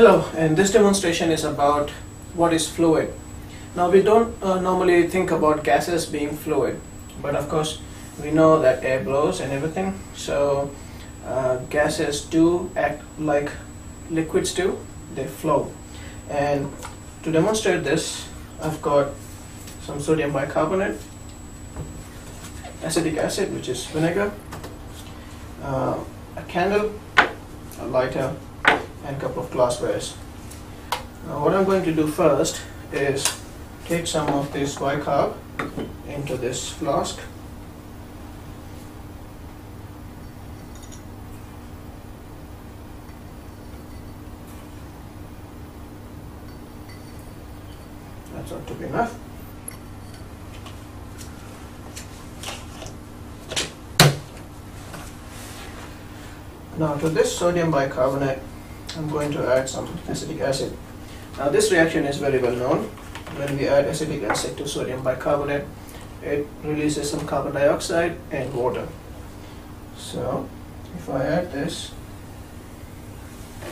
Hello, and this demonstration is about what is fluid. Now we don't normally think about gases being fluid, but of course we know that air blows and everything, so gases do act like liquids do, they flow. And to demonstrate this, I've got some sodium bicarbonate, acetic acid, which is vinegar, a candle, a lighter, and a couple of glassware. Now what I'm going to do first is take some of this bicarb into this flask. That's ought to be enough. Now to this sodium bicarbonate I'm going to add some acetic acid. Now this reaction is very well known. When we add acetic acid to sodium bicarbonate, it releases some carbon dioxide and water. So if I add this,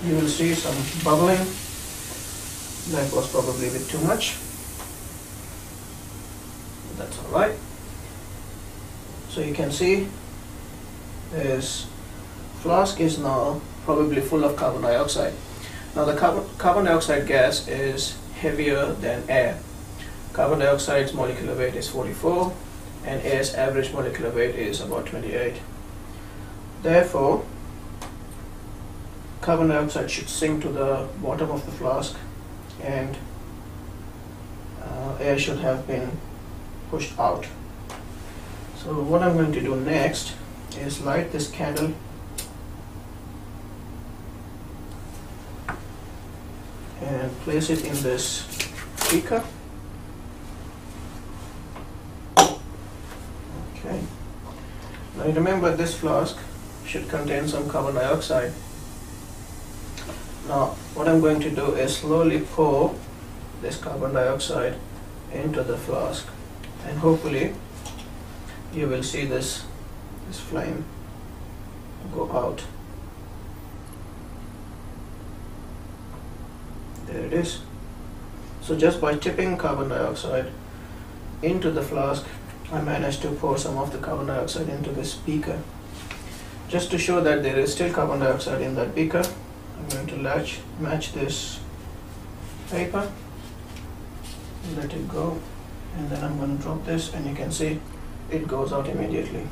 you will see some bubbling. That was probably a bit too much. That's alright. So you can see this flask is now probably full of carbon dioxide. Now the carbon dioxide gas is heavier than air. Carbon dioxide's molecular weight is 44 and air's average molecular weight is about 28. Therefore, carbon dioxide should sink to the bottom of the flask and air should have been pushed out. So what I'm going to do next is light this candle and place it in this beaker. Okay. Now you remember this flask should contain some carbon dioxide. Now what I'm going to do is slowly pour this carbon dioxide into the flask, and hopefully you will see this flame go out. There it is. So just by tipping carbon dioxide into the flask, I managed to pour some of the carbon dioxide into this beaker. Just to show that there is still carbon dioxide in that beaker, I'm going to match this paper, let it go, and then I'm going to drop this, and you can see it goes out immediately.